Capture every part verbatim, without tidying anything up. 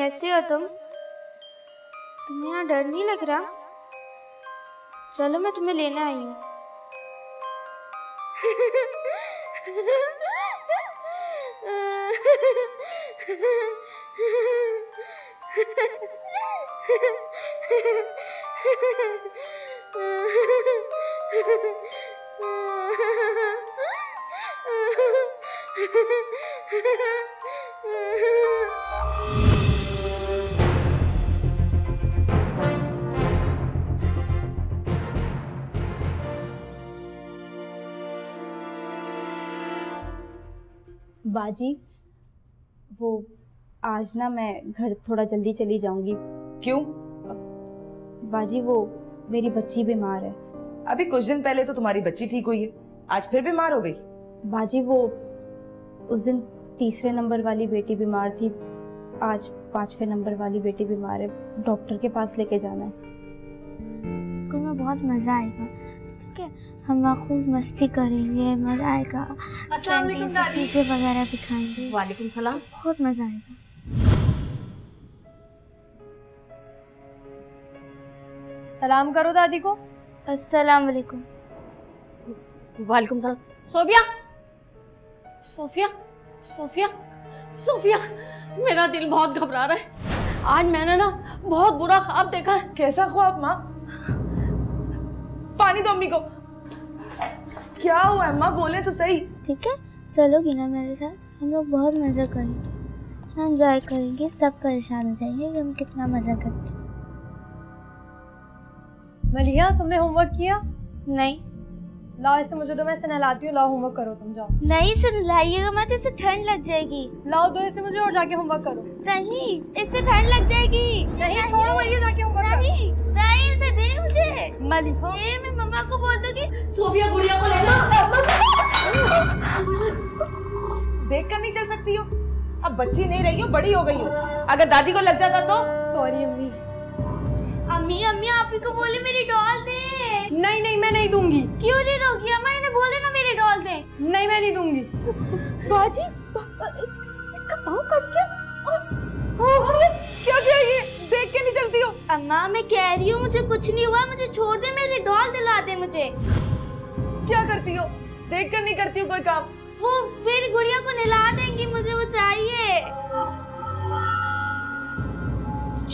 कैसे हो तुम? तुम्हें यहाँ डर नहीं लग रहा? चलो मैं तुम्हें लेने आई हूँ। बाजी, वो आज ना मैं घर थोड़ा जल्दी चली जाऊंगी। क्यों? बाजी वो मेरी बच्ची बीमार है। अभी कुछ दिन पहले तो तुम्हारी बच्ची ठीक हुई है, आज फिर बीमार हो गई। बाजी वो उस दिन तीसरे नंबर वाली बेटी बीमार थी, आज पांचवे नंबर वाली बेटी बीमार है। डॉक्टर के पास लेके जाना है। स्कूल में बहुत मजा आएगा, ठीक है? हम वहाँ खूब मस्ती करेंगे, मजा आएगा। अस्सलाम वालेकुम दादी। चीजें वगैरह भी खाएंगे। वालेकुम सलाम। बहुत मजा आएगा। सलाम करो दादी को। अस्सलाम वालेकुम। वालेकुम सलाम। सोफिया, सोफिया, सोफिया, सोफिया, मेरा दिल बहुत घबरा रहा है। आज मैंने ना बहुत बुरा ख्वाब देखा है। कैसा ख्वाब माँ? पानी दो अम्मी को। क्या हुआ अम्मा, बोले तो सही। ठीक है, चलोगी ना मेरे साथ? हम लोग बहुत मजा करेंगे, एंजॉय करेंगे, सब परेशान हो जाएंगे हम कितना मजा करते हैं। मलिया, तुमने होमवर्क किया? नहीं। लाओ इसे मुझे दो, मैं इसे नहलाती हूँ। लाओ होमवर्क करो, तुम जाओ। नहीं इसे नहलाइएगा मत, इसे ठंड लग जाएगी। लाओ दो इसे मुझे और जाके होमवर्क करो। नहीं इससे ठंड लग जाएगी। नहीं छोड़ो मलिया, जाके होमवर्क करो। नहीं नहीं इसे दे मुझे। मलिया ये मैं मम्मा को बोल दूंगी। सोफिया गुड़िया को लेना। देख कर नहीं चल सकती हो, अब बच्ची नहीं रही हो, बड़ी हो गई हो। अगर दादी को लग जाता तो। सॉरी अम्मी। अम्मी अम्मी आप ही को बोले मेरी डॉल दे। नहीं नहीं मैं नहीं दूंगी। क्यों नहीं दोगी अम्मा? इन्हें बोले ना मेरी डॉल दे। नहीं मैं नहीं दूंगी। बाजी इस, इसका पाँव कट गया। क्या क्या ये? देख के नहीं चलती हो। अम्मा मैं कह रही हूँ मुझे कुछ नहीं हुआ, मुझे छोड़ दे, मेरी डॉल दिला दे मुझे। क्या करती हो? देख कर नहीं करती हो कोई काम। वो मेरी गुड़िया को नहला देंगी, मुझे वो चाहिए।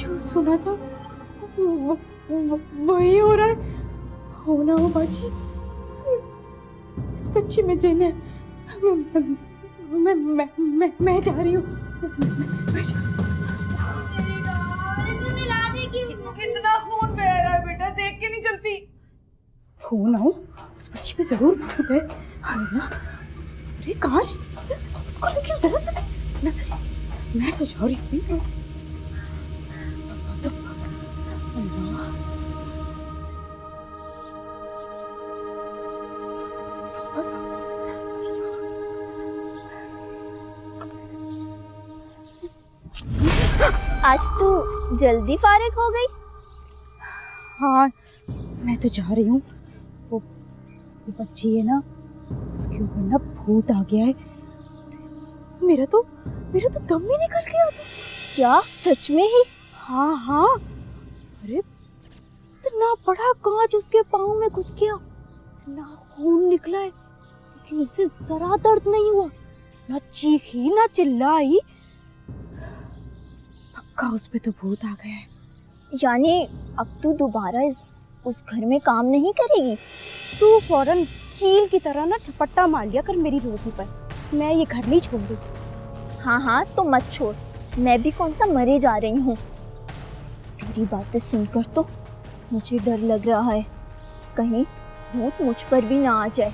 जो सुना था वही हो रहा है। हो ना हो बाजी, इस बच्ची में जिन है। मैं मैं मैं मैं जा रही हूँ। इतना खून बह रहा है बेटा, देख के नहीं चलती। हो ना हो, उस बच्ची पे जरूर भूत है। अरे काश उसको लेकिन जरा सा नजर। मैं तो जा रही हूँ। आज तू जल्दी फारिग हो गई। हाँ मैं तो जा रही हूँ। वो बच्ची है ना, उसके ऊपर ना भूत आ गया है। मेरा तो मेरा तो दम ही निकल गया था। क्या सच में ही? हाँ हाँ। अरे इतना बड़ा कांच उसके पाँव में घुस गया, इतना खून निकला है, लेकिन उसे जरा दर्द नहीं हुआ, ना चीखी ना चिल्लाई। का उस पे तो भूत आ गया है। यानी अब तू दोबारा इस उस घर में काम नहीं करेगी। तू फौरन कील की तरह ना झपट्टा मार लिया कर मेरी रोजी पर। मैं ये घर नहीं छोड़ूंगी। हाँ हाँ तो मत छोड़, मैं भी कौन सा मरे जा रही हूँ। तेरी बातें सुनकर तो मुझे डर लग रहा है, कहीं भूत मुझ पर भी ना आ जाए।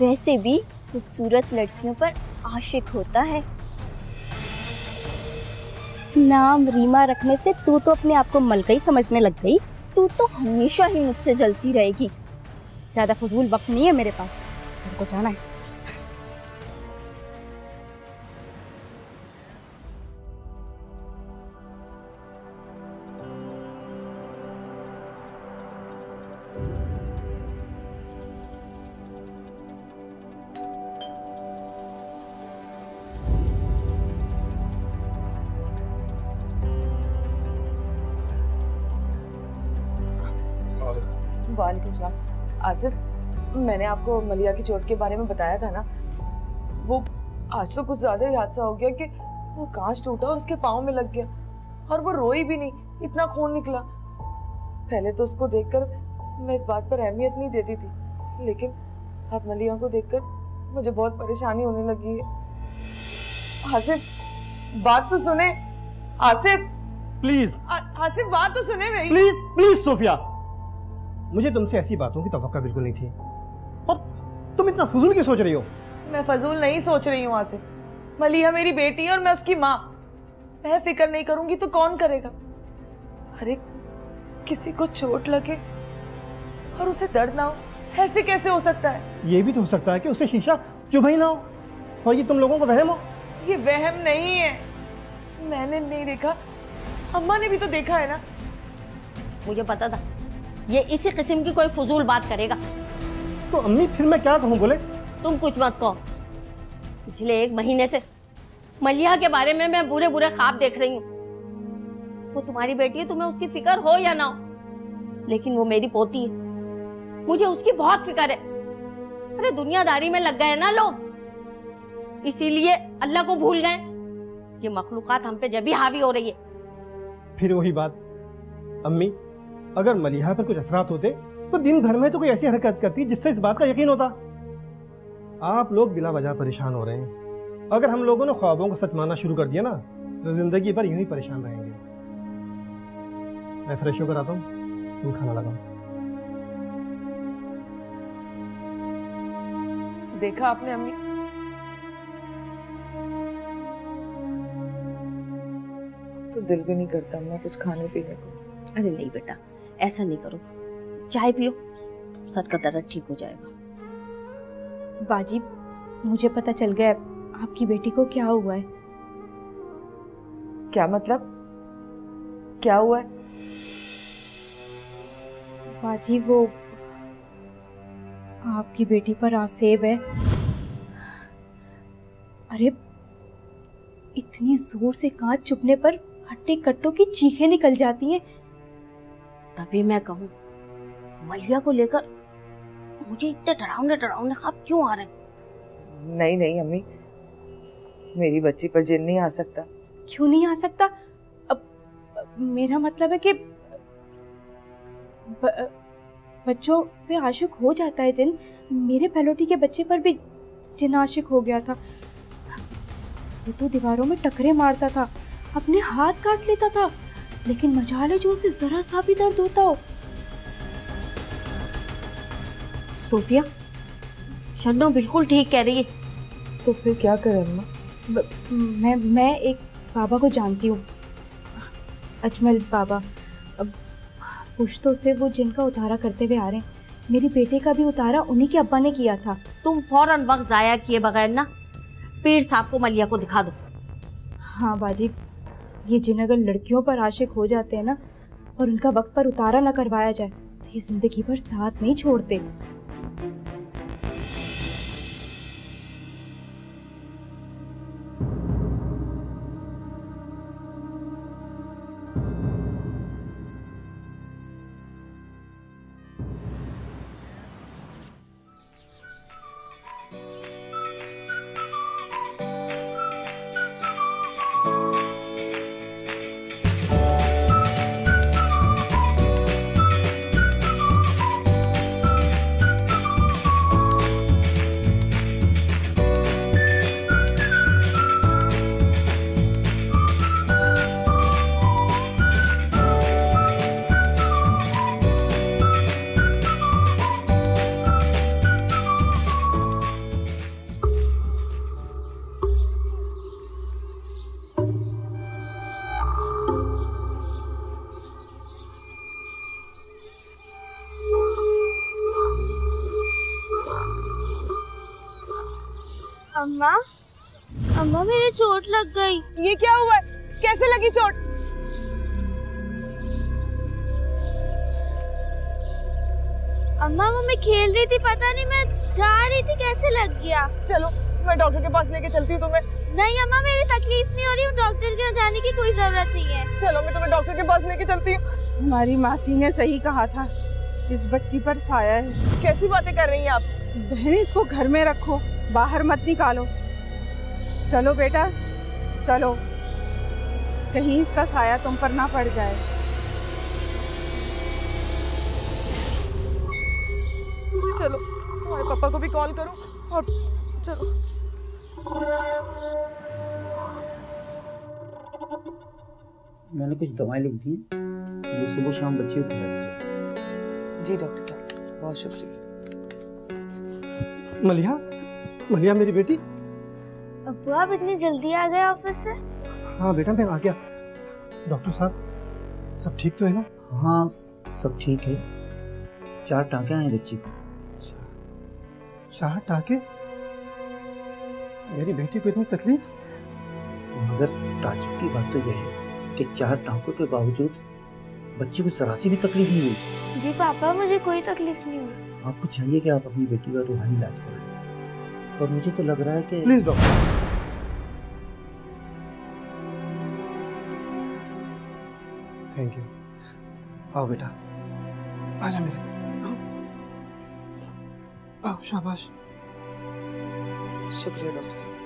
वैसे भी खूबसूरत लड़कियों पर आशिक होता है। नाम रीमा रखने से तू तो अपने आप को मलका ही समझने लग गई। तू तो हमेशा ही मुझसे जलती रहेगी। ज्यादा फजूल वक्त नहीं है मेरे पास, घर को जाना है। वालेकुम सलाम। आसिफ, मैंने आपको मलिया की चोट के बारे में बताया था ना, वो आज तो कुछ ज्यादा ही हादसा हो गया कि वो कांच टूटा और उसके पाँव में लग गया और वो रोई भी नहीं, इतना खून निकला। पहले तो उसको देखकर मैं इस बात पर अहमियत नहीं देती थी, लेकिन अब मलिया को देखकर मुझे बहुत परेशानी होने लगी है। आसिफ बात तो सुने, आसिफ प्लीज, आसिफ बात तो सुने मेरी, प्लीज प्लीज। सोफिया, मुझे तुमसे ऐसी बातों की तवक्का बिल्कुल नहीं थी और तुम इतना फजूल क्यों सोच रही हो? मैं फजूल नहीं सोच रही हूँ आसिफ, मलिया मेरी बेटी है और मैं उसकी माँ। मैं फिक्र नहीं करूंगी तो कौन करेगा? अरे किसी को चोट लगे और उसे दर्द ना हो, ऐसे कैसे हो सकता है? ये भी तो हो सकता है कि उसे शीशा चुभई ना हो और ये तुम लोगों को वहम हो। ये वहम नहीं है, मैंने नहीं देखा, अम्मा ने भी तो देखा है ना। मुझे पता था ये इसी किस्म की कोई फजूल बात करेगा। तो अम्मी फिर मैं क्या कहूँ? बोले तुम कुछ मत कहो। पिछले एक महीने से मलिया के बारे में मैं बुरे बुरे ख्वाब देख रही हूँ। वो तुम्हारी बेटी है, तुम्हें उसकी फिक्र हो या ना हो, लेकिन वो मेरी पोती है, मुझे उसकी बहुत फिक्र है। अरे दुनियादारी में लग गए ना लोग, इसीलिए अल्लाह को भूल गए। ये मखलूकात हम पे जबी हावी हो रही है। फिर वही बात अम्मी, अगर मलिहा पर कुछ असरात होते तो दिन भर में तो कोई ऐसी हरकत करती जिससे इस बात का यकीन होता। आप लोग बिला वजह परेशान हो रहे हैं। अगर हम लोगों ने ख्वाबों को सच मानना शुरू कर दिया ना तो जिंदगी भर यूं ही परेशान रहेंगे। मैं फ्रेश होकर आता हूँ, तुम खाना लगाओ। देखा आपने अम्मी, तो दिल भी नहीं करता मैं कुछ खाने पीने को। अरे नहीं बेटा, ऐसा नहीं करो, चाय पियो, सर का दर्द ठीक हो जाएगा। बाजी, मुझे पता चल गया आपकी बेटी को क्या हुआ है। क्या मतलब क्या हुआ है? बाजी वो आपकी बेटी पर आसेब है। अरे इतनी जोर से कांच चुभने पर हट्टे कट्टों की चीखें निकल जाती हैं। तभी मैं कहूँ मलिया को लेकर मुझे इतने डरावने डरावने ख्वाब क्यों आ रहे हैं? नहीं नहीं अम्मी, मेरी बच्ची पर जिन नहीं आ सकता। क्यों नहीं आ सकता? अब, अब मेरा मतलब है कि ब, बच्चों पे आशिक हो जाता है जिन। मेरे पहलोटी के बच्चे पर भी जिन आशिक हो गया था। वो तो दीवारों में टकरे मारता था, अपने हाथ काट लेता था, लेकिन मजाले जो उसे जरा सा भी दर्द होता हो। सोफिया, शन्नो बिल्कुल ठीक कह रही है। तो फिर क्या करें अम्मा? मैं मैं एक बाबा को जानती हूँ, अजमल बाबा। पुश्तों से वो जिनका उतारा करते हुए आ रहे हैं। मेरी बेटे का भी उतारा उन्हीं के अब्बा ने किया था। तुम फौरन वक्त जाया किए बगैर ना पीर साहब को मलिया को दिखा दो। हाँ बाजी, ये जिन अगर लड़कियों पर आशिक हो जाते हैं ना और उनका वक्त पर उतारा ना करवाया जाए तो ये जिंदगी भर साथ नहीं छोड़ते। अम्मा, अम्मा मेरे चोट लग गई। ये क्या हुआ? कैसे लगी चोट? अम्मा वो मैं खेल रही थी, पता नहीं मैं जा रही थी कैसे लग गया। चलो मैं डॉक्टर के पास लेके चलती हूँ तुम्हें। नहीं अम्मा, मेरी तकलीफ नहीं हो रही, डॉक्टर के जाने की कोई जरूरत नहीं है। चलो मैं तुम्हें डॉक्टर के पास लेके चलती हूँ। हमारी मासी ने सही कहा था, इस बच्ची पर साया है। कैसी बातें कर रही हैं आप? बहन इसको घर में रखो, बाहर मत निकालो। चलो बेटा चलो, कहीं इसका साया तुम पर ना पड़ जाए। चलो तुम्हारे पापा को भी कॉल करो और चलो। मैंने कुछ दवाएं लिख दी, ये सुबह शाम बच्चियों को खिलाइए। जी डॉक्टर साहब, बहुत शुक्रिया। मलिहा, मलिहा मेरी बेटी। अब्बू आप इतनी जल्दी आ गए ऑफिस से? हाँ बेटा मैं आ गया। डॉक्टर साहब सब ठीक तो है ना? हाँ सब ठीक है। चार टाँके आए बच्ची को। चार टाँके? मेरी बेटी को इतनी तकलीफ? मगर ताजुब की बात तो यह है कि चार टाँकों के बावजूद बच्ची को जरा सी भी तकलीफ नहीं हुई। जी पापा मुझे कोई तकलीफ नहीं हुई। आपको चाहिए कि आप अपनी बेटी का रूहानी इलाज कराएं, और मुझे तो लग रहा है कि प्लीज डॉक्टर। Thank you. आओ बेटा आजा मेरे। आओ शाबाश। शुक्रिया डॉक्टर साहब।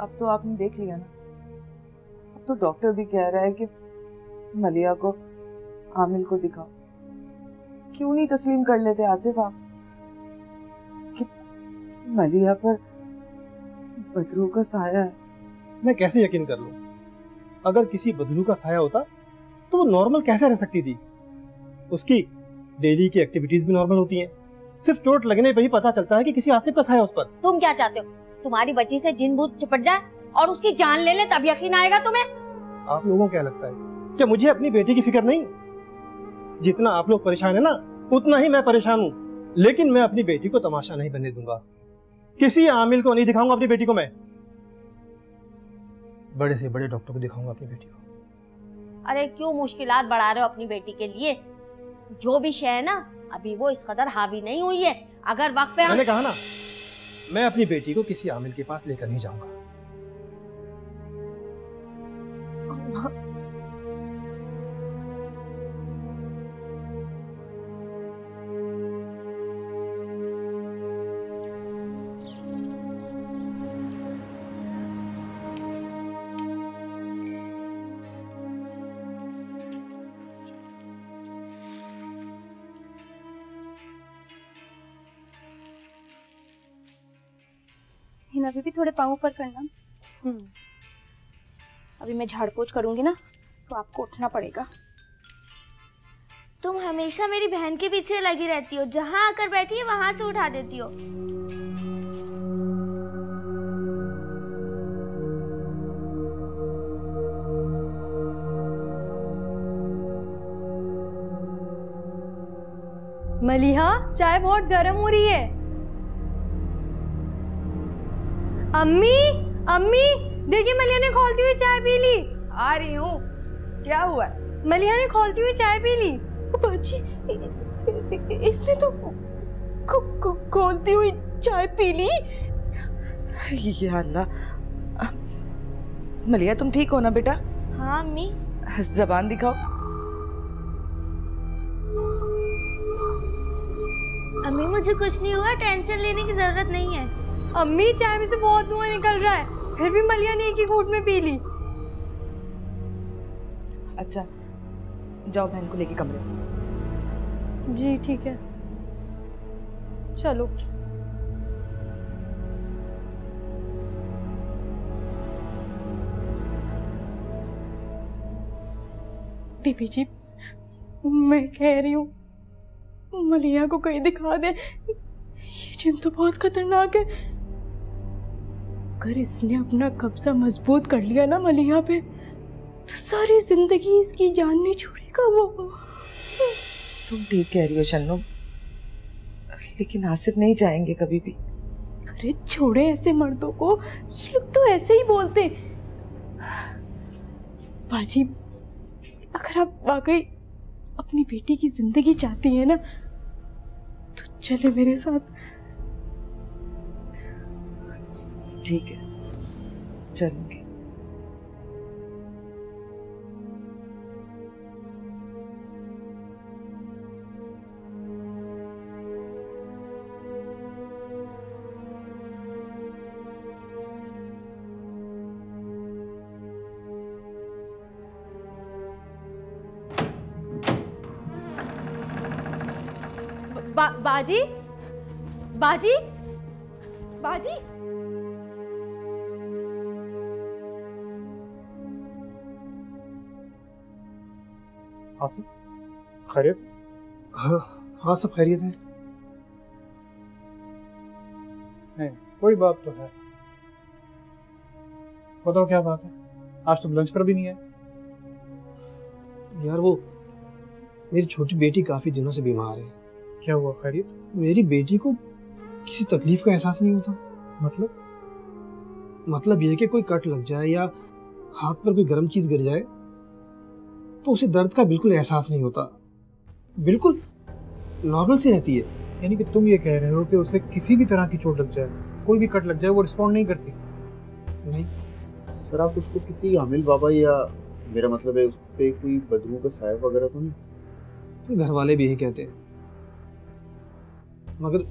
अब तो आपने देख लिया ना, अब तो डॉक्टर भी कह रहा है कि मलिया को आमिल को दिखाओ। क्यों नहीं तस्लीम कर लेते आसिफ आप कि मलिया पर बदरू का साया है? मैं कैसे यकीन कर लूं? अगर किसी बदरू का साया होता तो वो नॉर्मल कैसे रह सकती थी? उसकी डेली की एक्टिविटीज भी नॉर्मल होती हैं। सिर्फ चोट लगने पर ही पता चलता है कि किसी आसिफ का साया उस पर। तुम क्या चाहते हो, तुम्हारी बच्ची से जिन भूत चिपट जाए और उसकी जान ले ले तब यकीन आएगा तुम्हें? आप लोगों को क्या लगता है कि मुझे अपनी बेटी की फिक्र नहीं? जितना आप लोग परेशान है ना उतना ही मैं परेशान हूँ, लेकिन मैं अपनी बेटी को तमाशा नहीं बनने दूंगा। किसी आमिल को नहीं दिखाऊंगा अपनी बेटी को, मैं बड़े से बड़े डॉक्टर को दिखाऊंगा अपनी बेटी को। अरे क्यों मुश्किलात बढ़ा रहे हो अपनी बेटी के लिए? जो भी शय है ना अभी वो इस कदर हावी नहीं हुई है। अगर वक्त पे मैंने कहा ना मैं अपनी बेटी को किसी आमिल के पास लेकर नहीं जाऊंगा। अभी भी थोड़े पाँव ऊपर करना। हम्म, अभी मैं झाड़ पोछ करूंगी ना तो आपको उठना पड़ेगा। तुम हमेशा मेरी बहन के पीछे लगी रहती हो, जहां आकर बैठी है वहां से उठा देती हो। मलिहा, चाय बहुत गर्म हो रही है। अम्मी, अम्मी, देखिए मलिहा ने खोलती हुई चाय पी ली। आ रही हूँ। क्या हुआ? मलिहा ने खोलती हुई चाय पी ली। बाजी, इसने तो खोलती हुई चाय पी ली। या अल्लाह। मलिहा, तुम ठीक हो ना बेटा? हाँ अम्मी। जबान दिखाओ। अम्मी, मुझे कुछ नहीं हुआ, टेंशन लेने की जरूरत नहीं है। अम्मी, चाय में से बहुत धुआं निकल रहा है, फिर भी मलिहा ने एक ही घूंट में पी ली। अच्छा, जाओ बहन को लेके कमरे में। जी ठीक है, चलो। बीबी जी, मैं कह रही हूँ, मलिहा को कहीं दिखा दे। ये जिन तो बहुत खतरनाक है। अगर इसने अपना कब्जा मजबूत कर लिया ना मलिहा पे, तो सारी जिंदगी इसकी जान नहीं छोड़ेगा वो। तुम ठीक कह रही हो शन्नो, लेकिन आसिफ नहीं जाएंगे कभी भी। अरे छोड़े ऐसे मर्दों को, ये लोग तो ऐसे ही बोलते। बाजी, अगर आप वाकई अपनी बेटी की जिंदगी चाहती हैं ना, तो चले मेरे साथ। ठीक है, चलूंगी। बा, बाजी बाजी बाजी आसिफ, खैरियत? हाँ हाँ, सब खैरियत है। नहीं, कोई बात तो है। बताओ क्या बात है, आज तुम लंच पर भी नहीं आए? यार, वो मेरी छोटी बेटी काफी दिनों से बीमार है। क्या हुआ, खैरियत? मेरी बेटी को किसी तकलीफ का एहसास नहीं होता। मतलब मतलब यह कि कोई कट लग जाए या हाथ पर कोई गर्म चीज गिर जाए तो उसे दर्द का बिल्कुल एहसास नहीं होता, बिल्कुल नॉर्मल सी रहती है। यानी कि तुम ये कह रहे हो कि उसे किसी भी तरह की चोट लग जाए, कोई भी कट लग जाए, वो रिस्पॉन्ड नहीं करती? नहीं सर, आप उसको किसी आमिल बाबा या मेरा मतलब है उस पर कोई बदबू का साया वगैरह तो नहीं? घर वाले भी यही कहते हैं, मगर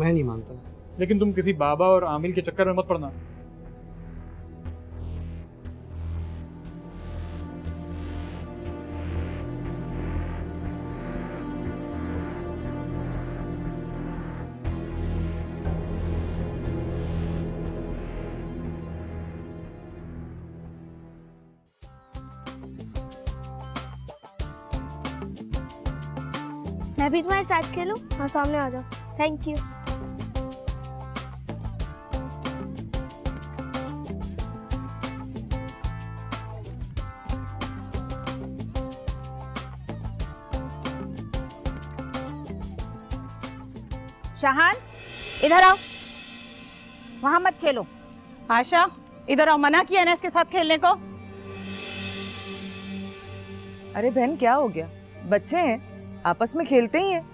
मैं नहीं मानता। लेकिन तुम किसी बाबा और आमिल के चक्कर में मत पड़ना। मैं भी तुम्हारे साथ खेलूं? हाँ, सामने आ जाओ। Thank you. शाहान, इधर आओ। वहां मत खेलो। आशा, इधर आओ। मना किया ना इसके साथ खेलने को। अरे बहन, क्या हो गया? बच्चे हैं, आपस में खेलते ही हैं।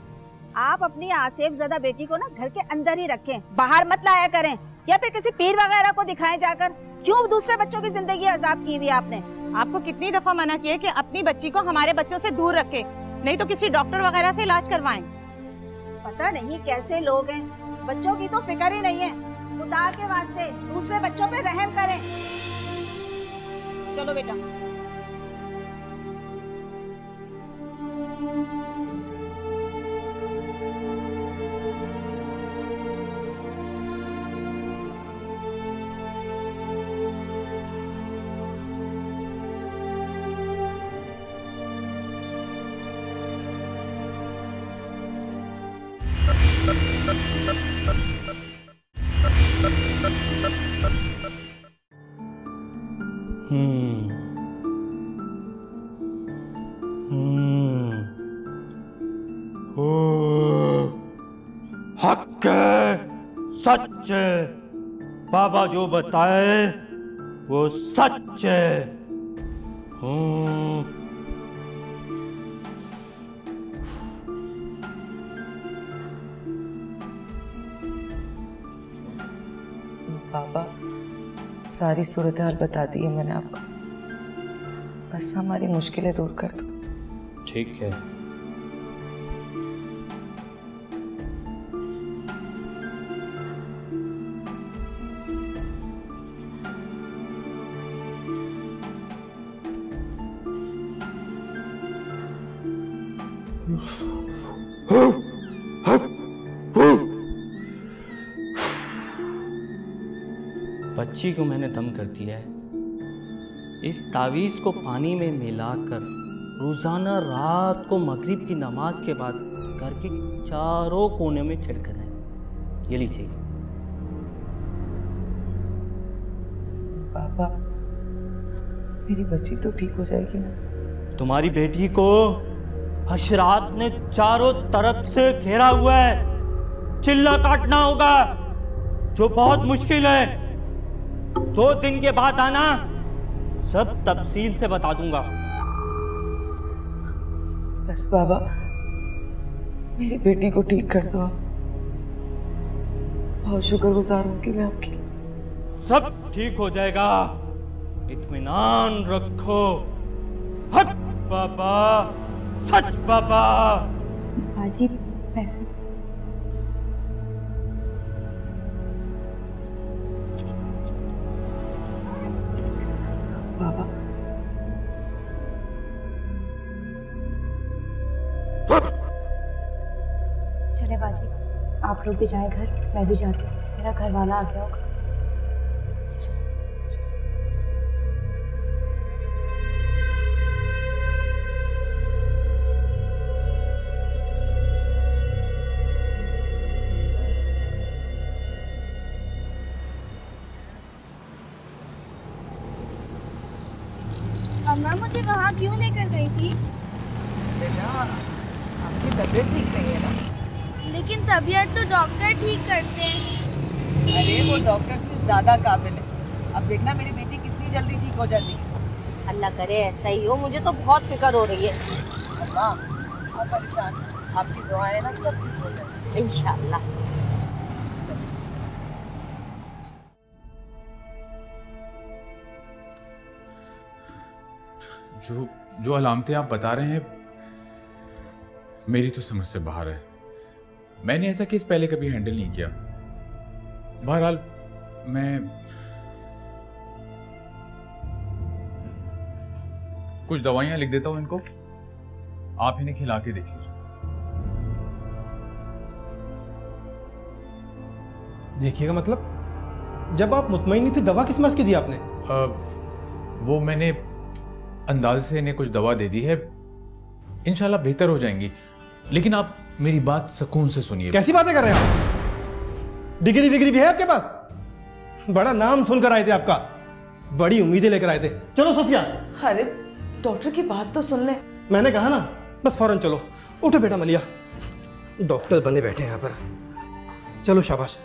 आप अपनी आसेब ज़दा बेटी को ना घर के अंदर ही रखें, बाहर मत लाया करें या फिर किसी पीर वगैरह को दिखाएं जाकर। क्यों दूसरे बच्चों की जिंदगी आजाब की हुई आपने? आपको कितनी दफा मना किया कि अपनी बच्ची को हमारे बच्चों से दूर रखें, नहीं तो किसी डॉक्टर वगैरह से इलाज करवाएं। पता नहीं कैसे लोग हैं, बच्चों की तो फिक्र ही नहीं है। खुदा के वास्ते दूसरे बच्चों पे रहम करें। चलो बेटा। Hmm. Hmm. Oh. सच है, बाबा जो बताए वो सच है। हूँ बाबा, सारी सूरत हाल बता दी है मैंने आपको, बस हमारी मुश्किलें दूर कर दो। ठीक है। बच्ची को मैंने दम कर दिया है। इस तावीज़ को पानी में मिलाकर रोज़ाना रात को मगरिब की नमाज के बाद घर के चारों कोने में छिड़कना है। ये लीजिए पापा, मेरी बच्ची तो ठीक हो जाएगी ना? तुम्हारी बेटी को हशरात ने चारों तरफ से घेरा हुआ है, चिल्ला काटना होगा जो बहुत मुश्किल है। दो दिन के बाद आना, सब तफसील से बता दूंगा। बस बाबा, मेरी बेटी को ठीक कर दो। बहुत शुक्रगुजार हूं कि मैं आपकी। सब ठीक हो जाएगा, इत्मीनान रखो। हक बाबा, सच बाबा। बाजी पैसे आप लोग भी जाए घर, मैं भी जाती हूँ, मेरा घर वाला आ गया होगा। अम्मा, मुझे वहाँ क्यों लेकर गई थी? बेटा, आपकी तबीयत ठीक नहीं है ना? लेकिन तबीयत तो डॉक्टर ठीक करते हैं। अरे वो डॉक्टर से ज़्यादा काबिल है। अब देखना मेरी बेटी कितनी जल्दी ठीक हो जाती है। अल्लाह करे ऐसा ही हो, मुझे तो बहुत फिक्र हो रही है। अम्मा आप परेशान, आपकी दुआएं ना, सब ठीक हो जाएगा इंशाल्लाह। जो जो अलामतें आप बता रहे हैं मेरी तो समझ से बाहर है। मैंने ऐसा केस पहले कभी हैंडल नहीं किया। बहरहाल मैं कुछ दवाइयां लिख देता हूं इनको, आप इन्हें खिला के देख लीजिए। देखिएगा मतलब, जब आप मुतमईन नहीं, फिर दवा किस मर्ज की दी आपने? आ, वो मैंने अंदाज से इन्हें कुछ दवा दे दी है, इंशाल्लाह बेहतर हो जाएंगी। लेकिन आप मेरी बात सुकून से सुनिए। कैसी बातें कर रहे हैं आप? डिग्री विग्री भी है आपके पास? बड़ा नाम सुनकर आए थे आपका, बड़ी उम्मीदें लेकर आए थे। चलो सोफिया। अरे डॉक्टर की बात तो सुन ले। मैंने कहा ना, बस फौरन चलो। उठो बेटा मलिया, डॉक्टर बने बैठे हैं यहाँ पर। चलो शाबाश।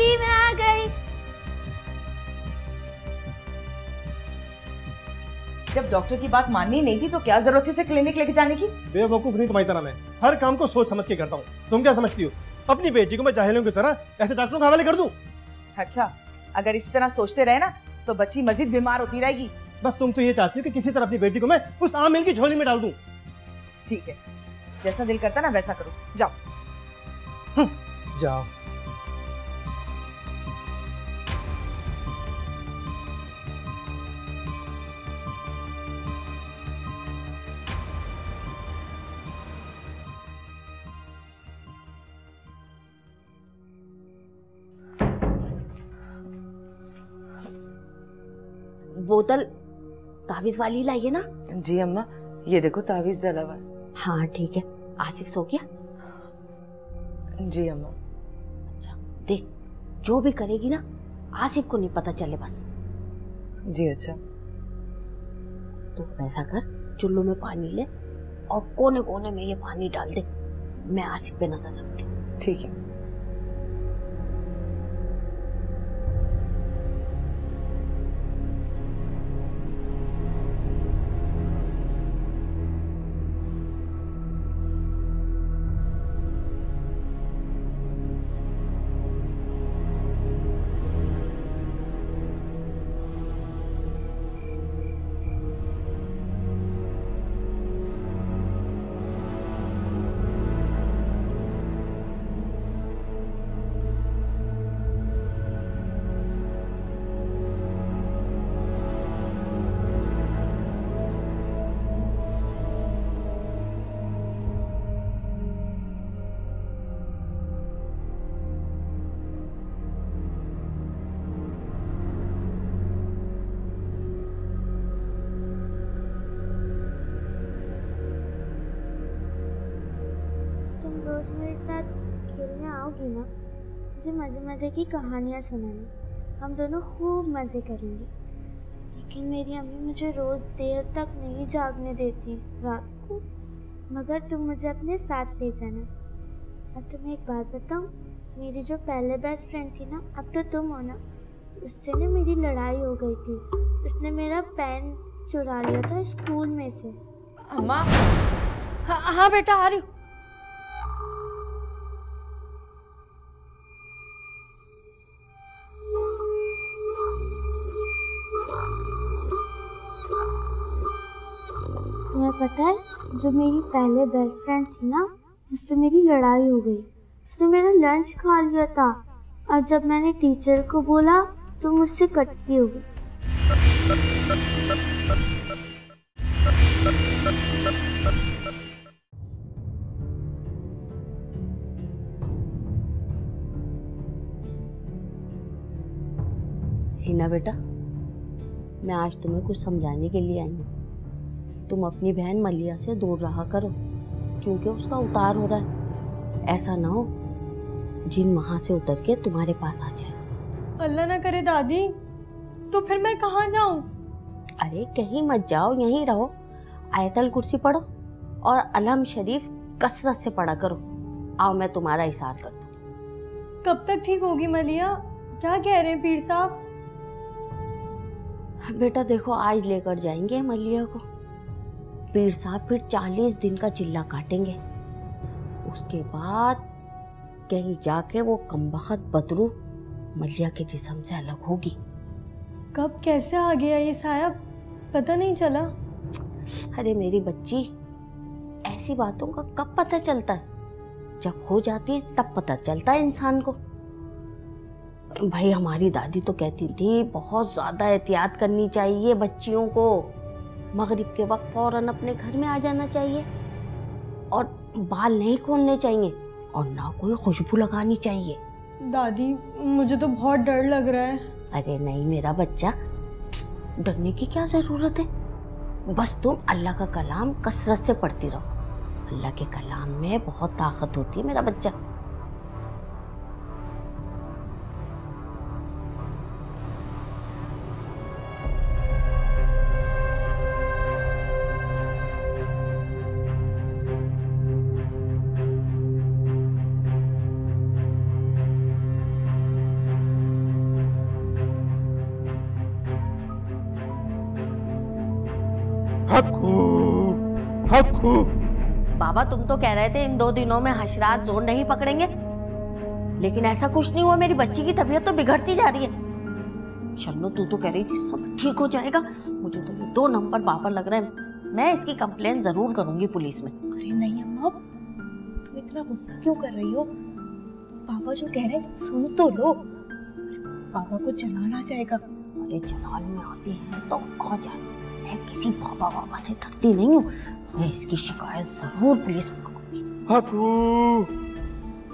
मैं आ गई। जब डॉक्टर की बात माननी नहीं थी तो क्या जरूरत थी उसे क्लिनिक लेके जाने की? बेवकूफ नहीं तुम्हारी तरह, मैं हर काम को सोच समझ के करता हूँ। तुम क्या समझती हो अपनी बेटी को मैं जाहिलों की तरह ऐसे डॉक्टरों के हवाले कर दूं? अच्छा, अगर इसी तरह सोचते रहे ना तो बच्ची मजीद बीमार होती रहेगी। बस तुम तो ये चाहती हो कि किसी तरह अपनी बेटी को मैं उस आमिल की झोली में डाल दूं। ठीक है, जैसा दिल करता ना वैसा करो। जाओ जाओ। बोतल तावीज वाली लाई है ना? जी अम्मा, ये देखो तावीज डाला हुआ है। हाँ ठीक है। आसिफ सो गया? जी अम्मा। अच्छा देख, जो भी करेगी ना आसिफ को नहीं पता चले बस। जी अच्छा। तो ऐसा कर, चुल्लू में पानी ले और कोने कोने में ये पानी डाल दे, मैं आसिफ पे नजर रखती हूँ। ठीक है। मेरे साथ खेलने आओगी ना, मुझे मज़े मज़े की कहानियाँ सुनाना, हम दोनों खूब मज़े करेंगे। लेकिन मेरी अम्मी मुझे रोज़ देर तक नहीं जागने देती रात को, मगर तुम मुझे अपने साथ ले जाना। और तुम्हें एक बात बताऊँ, मेरी जो पहले बेस्ट फ्रेंड थी ना, अब तो तुम हो ना, उससे ना मेरी लड़ाई हो गई थी, उसने मेरा पेन चुरा लिया था स्कूल में से। अम्मा। हाँ हाँ बेटा आ रही हूँ। पता है, जो मेरी पहले बेस्ट फ्रेंड थी ना, उससे मेरी लड़ाई हो गई, उसने मेरा लंच खा लिया था, और जब मैंने टीचर को बोला तो मुझसे कटती हो गई। हिना बेटा, मैं आज तुम्हें कुछ समझाने के लिए आई हूँ। तुम अपनी बहन मलिया से दूर रहा करो, क्योंकि उसका उतार हो रहा है। ऐसा ना हो जिन वहां से उतर के तुम्हारे पास आ जाए। अल्लाह ना करे दादी, तो फिर मैं कहाँ जाऊं? अरे कहीं मत जाओ, यहीं रहो। आयतल कुर्सी पढ़ो और अलम शरीफ कसरत से पढ़ा करो। आओ मैं तुम्हारा इशार करता। कब तक ठीक होगी मलिया? क्या कह रहे हैं पीर साहब? बेटा देखो, आज लेकर जाएंगे मलिया को पीर साहब, फिर चालीस दिन का चिल्ला काटेंगे। उसके बाद कहीं जाके वो कमबख्त बदरू मलिया के जिस्म से अलग होगी। कब कैसे आ गया ये साहब, पता नहीं चला। अरे मेरी बच्ची, ऐसी बातों का कब पता चलता है, जब हो जाती है तब पता चलता है इंसान को। भाई हमारी दादी तो कहती थी बहुत ज़्यादा एहतियात करनी चाहिए, बच्चियों को मगरिब के वक्त फौरन अपने घर में आ जाना चाहिए, और बाल नहीं खोलने चाहिए, और ना कोई खुशबू लगानी चाहिए। दादी मुझे तो बहुत डर लग रहा है। अरे नहीं मेरा बच्चा, डरने की क्या ज़रूरत है, बस तुम अल्लाह का कलाम कसरत से पढ़ती रहो। अल्लाह के कलाम में बहुत ताकत होती है मेरा बच्चा। बाबा तुम तो कह रहे थे इन दो दिनों में हशरात जोन नहीं पकड़ेंगे, लेकिन ऐसा कुछ नहीं हुआ। मेरी बच्ची की तबीयत तो बिगड़ती जा रही है। शन्नो तू तो कह रही थी सब ठीक हो जाएगा, मुझे तो ये दो नंबर पापा लग रहे हैं। मैं इसकी कंप्लेन जरूर करूंगी पुलिस में। अरे नहीं अम्मा, तुम इतना गुस्सा क्यों कर रही हो? पापा जो कह रहे हैं सुन तो लो, पापा को चलाना जाएगा। अरे चलान में आती है तो आ जाए, मैं किसी पापा वापा से डरती नहीं हूँ। मैं इसकी शिकायत जरूर पुलिस में करूंगी। हकू,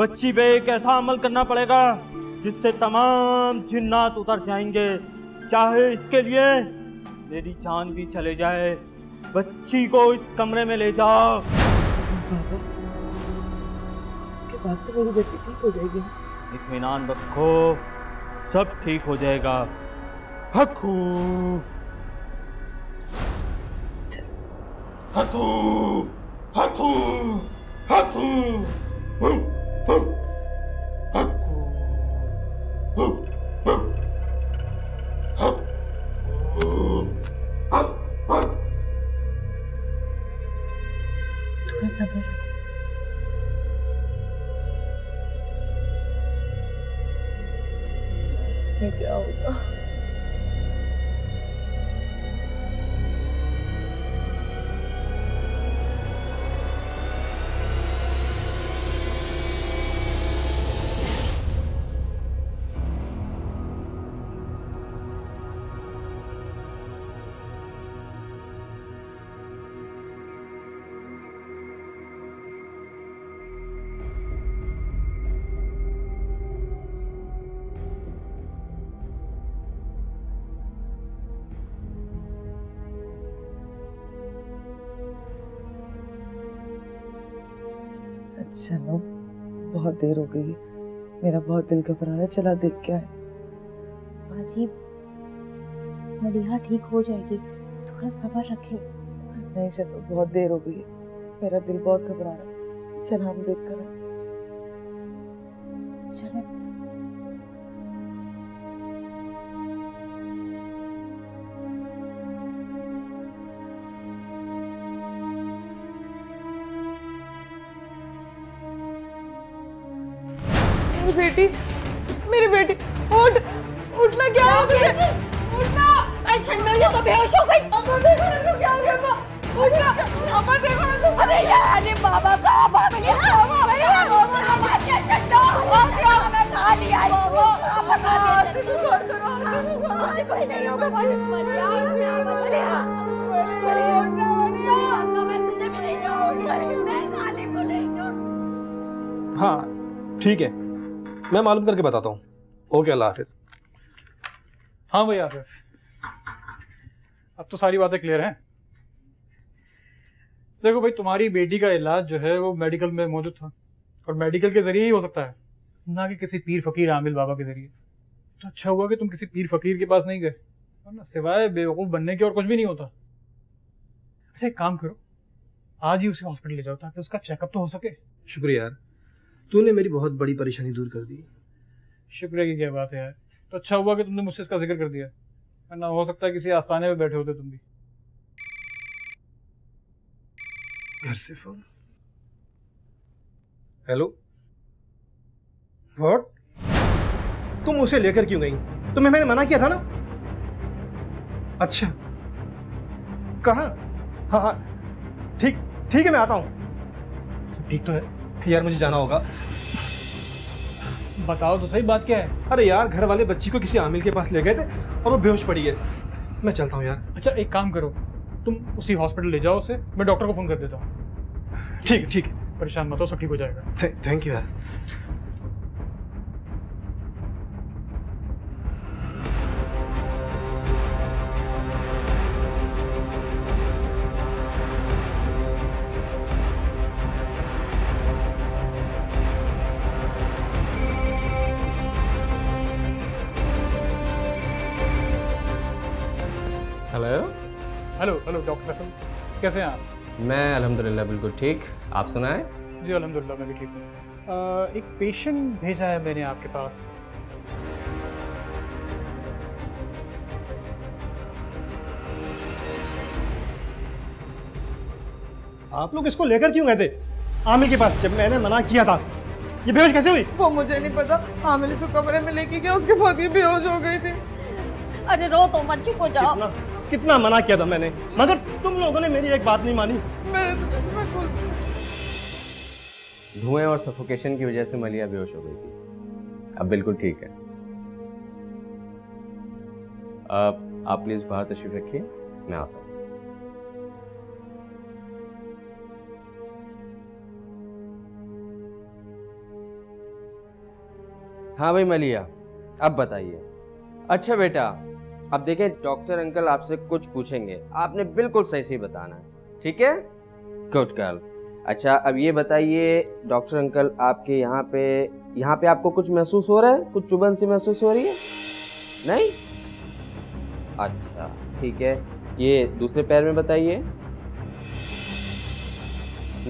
बच्ची पे एक ऐसा अमल करना पड़ेगा जिससे तमाम जिन्नात उतर जाएंगे, चाहे इसके लिए मेरी जान भी चले जाए। बच्ची को इस कमरे में ले जाओ। बाबा, इसके बाद तो मेरी बच्ची ठीक हो जाएगी। इत्मीनान रखो, सब ठीक हो जाएगा। हकू हकू हकू हकू थोड़ा सब्र। क्या होगा? चलो, बहुत देर हो गई, मेरा बहुत दिल घबरा रहा है, चला देख क्या है। बाजी, मलिहा ठीक हो जाएगी, थोड़ा सब्र रखें। नहीं चलो, बहुत देर हो गई, मेरा दिल बहुत घबरा रहा है, चल हम देख कर आए। चलो बेटी, मेरी बेटी, उठ, उठना क्या हो गया? उठना, ये तो बेहोश हो गई। अम्मा देखो ना क्या हो गया। अम्मा, उठना, अम्मा देखो ना। अरे यार, ये बाबा का बाबा ने खा लिया। हाँ ठीक है, मैं मालूम करके बताता हूँ। ओके, अल्लाह हाफिज। हाँ भैया आसिफ, अब तो सारी बातें क्लियर हैं। देखो भाई, तुम्हारी बेटी का इलाज जो है वो मेडिकल में मौजूद था और मेडिकल के जरिए ही हो सकता है, ना कि किसी पीर फकीर आमिल बाबा के जरिए। तो अच्छा हुआ कि तुम किसी पीर फकीर के पास नहीं गए, वरना सिवाय बेवकूफ़ बनने के और कुछ भी नहीं होता। अच्छा, एक काम करो, आज ही उसे हॉस्पिटल ले जाओ ताकि उसका चेकअप तो हो सके। शुक्रिया यार, तूने मेरी बहुत बड़ी परेशानी दूर कर दी। शुक्रिया की क्या बात है यार, तो अच्छा हुआ कि तुमने मुझसे इसका जिक्र कर दिया, वरना हो सकता है किसी आस्थाने में बैठे होते तुम भी। घर से फोन। Hello, what? तुम उसे लेकर क्यों गई? तुम्हें मैंने मना किया था ना। अच्छा, कहाँ? हाँ हाँ ठीक ठीक है, मैं आता हूँ। ठीक तो है यार, मुझे जाना होगा। बताओ तो सही, बात क्या है? अरे यार, घर वाले बच्ची को किसी आमिल के पास ले गए थे और वो बेहोश पड़ी है। मैं चलता हूँ यार। अच्छा, एक काम करो, तुम उसी हॉस्पिटल ले जाओ उसे, मैं डॉक्टर को फोन कर देता हूँ। ठीक है ठीक है, परेशान मत हो, सब ठीक हो जाएगा। थे, थैंक यू यार। हेलो हेलो डॉक्टर साहब, कैसे हैं आप? मैं अल्हम्दुलिल्लाह बिल्कुल ठीक, आप सुनाएं? जी अल्हम्दुलिल्लाह मैं भी ठीक हूँ। एक पेशेंट भेजा है मैंने आपके पास। आप लोग इसको लेकर क्यों गए थे आमिर के पास जब मैंने मना किया था? ये बेहोश कैसे हुई? वो मुझे नहीं पता, आमिर इसको कमरे में लेके गया, उसके बाद ये बेहोश हो गई थी। अरे रो तो मत, चुप हो जाओ। कितना मना किया था मैंने, मगर तुम लोगों ने मेरी एक बात नहीं मानी। धुएं और सफोकेशन की वजह से मलिया बेहोश हो गई थी, अब बिल्कुल ठीक है। अब आप प्लीज बाहर तशरीफ रखिए, मैं आता हूँ। हाँ भाई मलिया, अब बताइए। अच्छा बेटा, अब देखें डॉक्टर अंकल आपसे कुछ पूछेंगे, आपने बिल्कुल सही सही बताना है, ठीक है? Good girl. अच्छा, अब ये बताइए डॉक्टर अंकल, आपके यहाँ पे यहाँ पे आपको कुछ महसूस हो रहा है? कुछ चुभन सी महसूस हो रही है? नहीं? अच्छा ठीक है, ये दूसरे पैर में बताइए।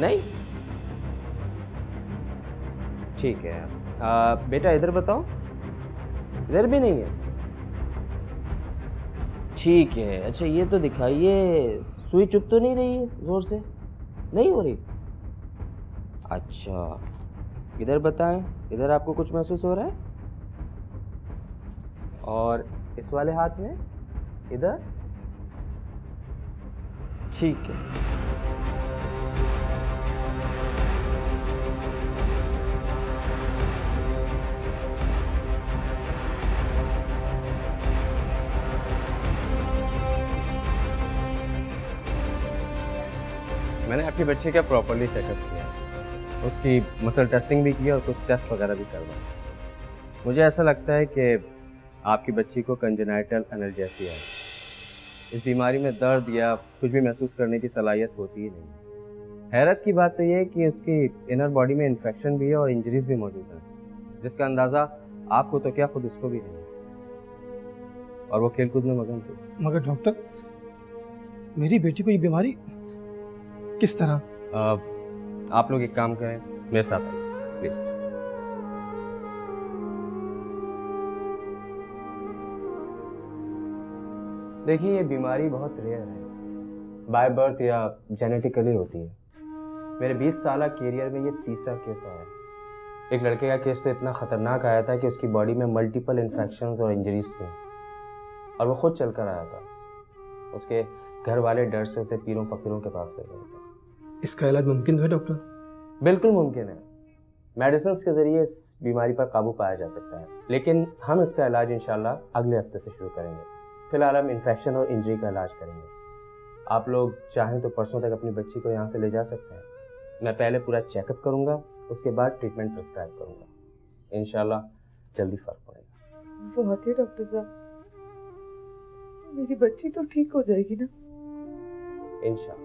नहीं? ठीक है, आ, बेटा इधर बताओ। इधर भी नहीं है? ठीक है। अच्छा ये तो दिखाइए, सुई चुप तो नहीं रही है जोर से? नहीं हो रही। अच्छा इधर बताएं, इधर आपको कुछ महसूस हो रहा है? और इस वाले हाथ में इधर? ठीक है। मैंने आपके बच्चे का प्रॉपर्ली चेकअप किया, उसकी मसल टेस्टिंग भी किया और कुछ टेस्ट वगैरह भी करवाया। मुझे ऐसा लगता है कि आपकी बच्ची को कंजेनाइटल एनर्जेसिया है। इस बीमारी में दर्द या कुछ भी महसूस करने की सलाहियत होती ही नहीं। हैरत की बात तो यह है कि उसकी इनर बॉडी में इन्फेक्शन भी है और इंजरीज भी मौजूद हैं, जिसका अंदाज़ा आपको तो क्या खुद उसको भी नहीं, और वो खेल कूद में मगन थी। मगर डॉक्टर, मेरी बेटी को ये बीमारी किस तरह? आ, आप लोग एक काम करें, मेरे साथ आइए प्लीज़। देखिए ये बीमारी बहुत रेयर है, बाय बर्थ या जेनेटिकली होती है। मेरे बीस साल कैरियर में ये तीसरा केस आया है। एक लड़के का केस तो इतना ख़तरनाक आया था कि उसकी बॉडी में मल्टीपल इन्फेक्शंस और इंजरीज थी और वो खुद चलकर आया था। उसके घर वाले डर से उसे पीरों फकीरों के पास ले गए थे। इसका इलाज मुमकिन है डॉक्टर? बिल्कुल मुमकिन है। मेडिसिन्स के ज़रिए इस बीमारी पर काबू पाया जा सकता है, लेकिन हम इसका इलाज इंशाल्लाह अगले हफ्ते से शुरू करेंगे। फिलहाल हम इन्फेक्शन और इंजरी का इलाज करेंगे। आप लोग चाहें तो परसों तक अपनी बच्ची को यहाँ से ले जा सकते हैं। मैं पहले पूरा चेकअप करूँगा, उसके बाद ट्रीटमेंट प्रिस्क्राइब करूँगा। इंशाल्लाह जल्दी फ़र्क पड़ेगा। बहुत ही डॉक्टर साहब, मेरी बच्ची तो ठीक हो जाएगी ना? इंशाल्लाह।